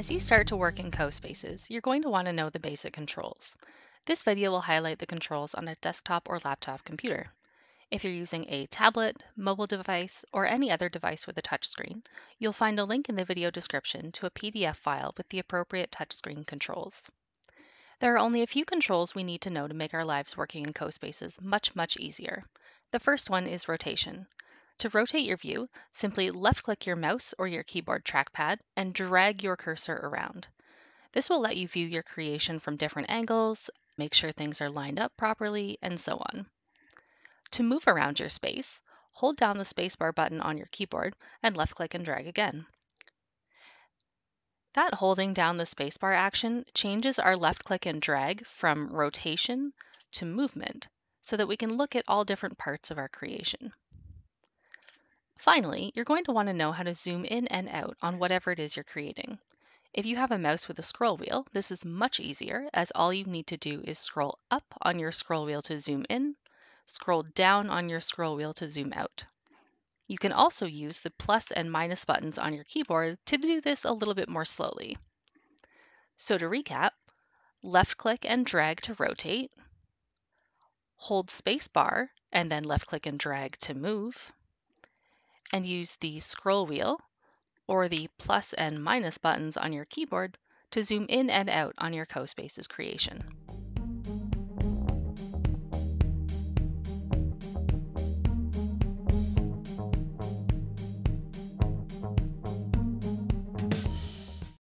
As you start to work in CoSpaces, you're going to want to know the basic controls. This video will highlight the controls on a desktop or laptop computer. If you're using a tablet, mobile device, or any other device with a touchscreen, you'll find a link in the video description to a PDF file with the appropriate touchscreen controls. There are only a few controls we need to know to make our lives working in CoSpaces much easier. The first one is rotation. To rotate your view, simply left-click your mouse or your keyboard trackpad and drag your cursor around. This will let you view your creation from different angles, make sure things are lined up properly, and so on. To move around your space, hold down the spacebar button on your keyboard and left-click and drag again. That holding down the spacebar action changes our left-click and drag from rotation to movement so that we can look at all different parts of our creation. Finally, you're going to want to know how to zoom in and out on whatever it is you're creating. If you have a mouse with a scroll wheel, this is much easier as all you need to do is scroll up on your scroll wheel to zoom in, scroll down on your scroll wheel to zoom out. You can also use the plus and minus buttons on your keyboard to do this a little bit more slowly. So to recap, left-click and drag to rotate, hold spacebar and then left-click and drag to move, and use the scroll wheel or the plus and minus buttons on your keyboard to zoom in and out on your CoSpaces creation.